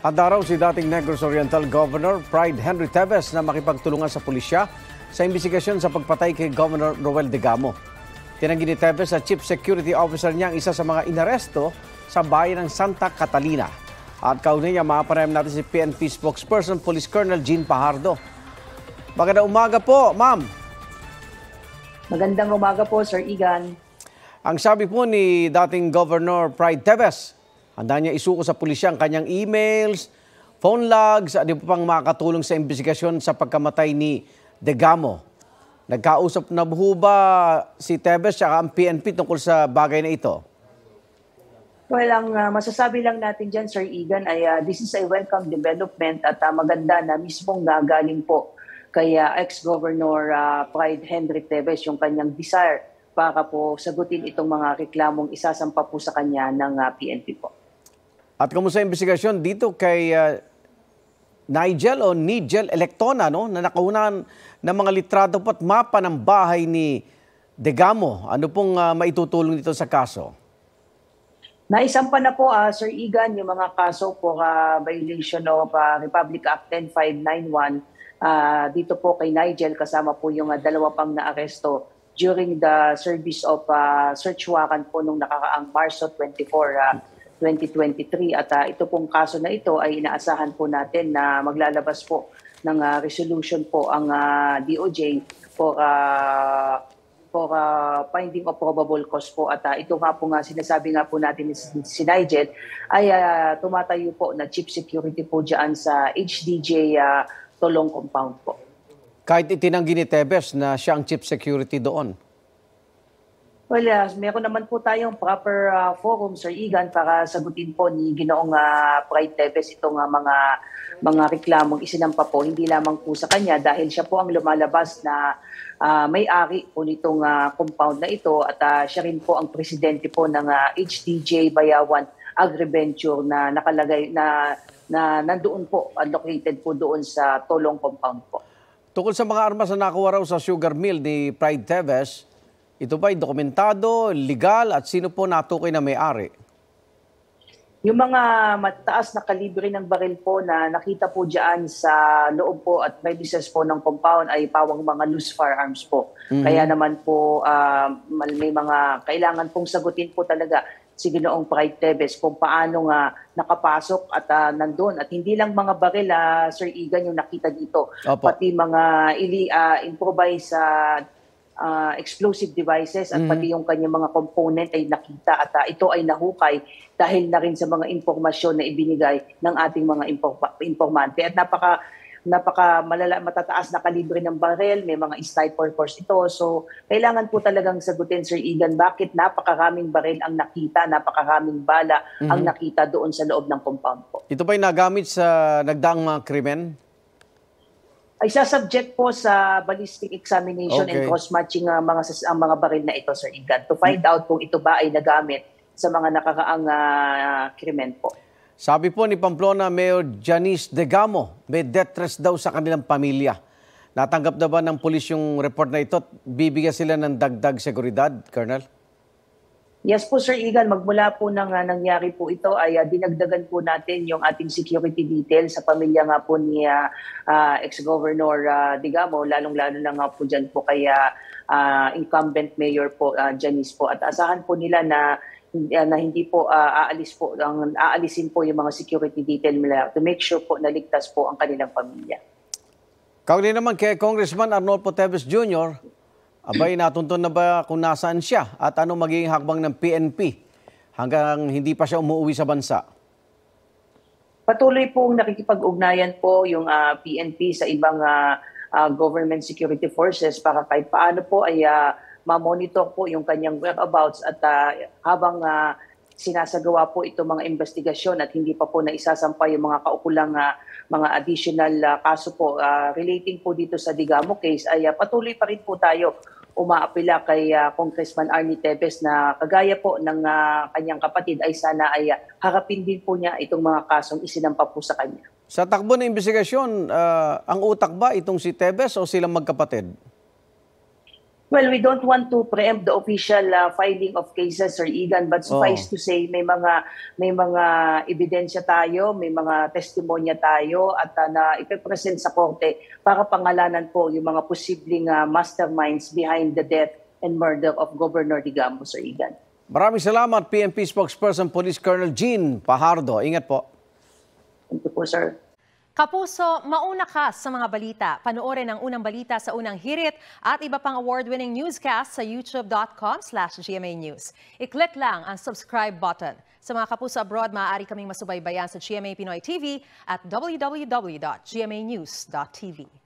Handa raw si dating Negros Oriental Governor Pryde Henry Teves na makipagtulungan sa pulisya sa imbestigasyon sa pagpatay kay Governor Roel Degamo. Tinanggi ni Teves sa Chief Security Officer niya ang isa sa mga inaresto sa bayan ng Santa Catalina. At kaunay niya, maapanayam natin si PNP Spokesperson Police Colonel Jean Fajardo. Magandang umaga po, ma'am. Magandang umaga po, Sir Igan. Ang sabi po ni dating Governor Pryde Teves, handa niya isuko sa pulisya ang kanyang emails, phone logs, at iba pang makakatulong sa investigasyon sa pagkamatay ni Degamo. Nagkausap na buho ba si Teves at ang PNP tungkol sa bagay na ito? Well, ang masasabi lang natin dyan, Sir Egan, ay this is a welcome development at maganda na mismong gagaling po kaya ex-governor Pryde Henry Teves yung kanyang desire para po sagutin itong mga reklamong isasampa po sa kanya ng PNP po. At kamusta sa investigasyon dito kay Nigel Elektona, no, na nakaunan ng mga litrato po at mapa ng bahay ni Degamo? Ano pong maitutulong dito sa kaso? Naisampa na po, Sir Egan, yung mga kaso po violation of Republic Act 10591 dito po kay Nigel, kasama po yung dalawa pang naaresto during the service of search warrant po nung nakaraang Marso 24, 2023 at ito pong kaso na ito ay inaasahan po natin na maglalabas po ng resolution po ang DOJ for finding of probable cause po at ito nga po nga sinasabi nga po natin si Nigel ay tumatayo po na chief security po dyan sa HDJ Tolong Compound po. Kahit itinanggi ni Teves na siya ang chief security doon? Well, meron naman po tayong proper forum, Sir Egan, para sagutin po ni Ginoong Pryde Teves itong mga reklamong isinampa po, hindi lamang po sa kanya dahil siya po ang lumalabas na may-ari po nitong compound na ito at siya rin po ang presidente po ng HTJ Bayawan Agriventure na nakalagay na nandoon po, located po doon sa Tolong Compound po. Tukol sa mga armas na nakuha raw sa sugar mill ni Pryde Teves, ito ba'y dokumentado, legal, at sino po natukoy na may-ari? Yung mga mataas na kalibre ng baril po na nakita po dyan sa loob po at premises po ng compound ay pawang mga loose firearms po. Mm-hmm. Kaya naman po may mga kailangan pong sagutin po talaga si Ginoong Pryde Teves kung paano nga nakapasok at nandun. At hindi lang mga baril, Sir Egan, yung nakita dito. Opo. Pati mga improvise explosive devices at pati yung kanyang mga component ay nakita at ito ay nahukay dahil na rin sa mga impormasyon na ibinigay ng ating mga informante. At napaka matataas na kalibre ng barel, may mga sniper force ito. So, kailangan po talagang sagutin, Sir Egan, bakit napakaraming barel ang nakita, napakaraming bala ang nakita doon sa loob ng compound po. Ito ba'y nagamit sa nagdaang mga krimen? Ay sasubject po sa ballistic examination and cross-matching ang mga baril na ito, Sir Egan, to find out kung ito ba ay nagamit sa mga nakakaang krimen po. Sabi po ni Pamplona Mayor Janice Degamo, may death threats daw sa kanilang pamilya. Natanggap na ba ng pulis yung report na ito at bibigyan sila ng dagdag seguridad, Colonel? Yes po, Sir Egan, magmula po nang nangyari po ito ay dinagdagan po natin yung ating security details sa pamilya nga po ni ex-governor Degamo, lalong-lalo na nga po dyan po kay incumbent mayor po Janice po at asahan po nila na hindi po aalisin po yung mga security detail nila to make sure po na ligtas po ang kanilang pamilya. Kauli naman kay Congressman Arnold Teves Jr., abay, natuntun na ba kung nasaan siya at ano magiging hakbang ng PNP hanggang hindi pa siya umuwi sa bansa? Patuloy pong nakikipag-ugnayan po yung PNP sa ibang government security forces para kahit paano po ay mamonitor po yung kanyang whereabouts at habang sinasagawa po itong mga investigasyon at hindi pa po naisasampa yung mga kaukulang mga additional kaso po relating po dito sa Degamo case ay patuloy pa rin po tayo umaapila kay Congressman Arnie Teves na kagaya po ng kanyang kapatid ay sana ay harapin din po niya itong mga kasong isinampa po sa kanya. Sa takbo ng investigasyon, ang utak ba itong si Teves o silang magkapatid? Well, we don't want to preempt the official filing of cases, Sir Edan, but suffice to say, may mga ebidensya tayo, may mga testimonya tayo at na ipepresent sa korte para pangalanan po yung mga posibleng masterminds behind the death and murder of Governor Degamo, Sir Edan. Maraming salamat, PNP Spokesperson Police Colonel Jean Fajardo. Ingat po. Thank you po, sir. Kapuso, mauna ka sa mga balita. Panoorin ang unang balita sa Unang Hirit at iba pang award-winning newscast sa youtube.com/GMA News. I-click lang ang subscribe button. Sa mga kapuso abroad, maaari kaming masubaybayan sa GMA Pinoy TV at www.gmanews.tv.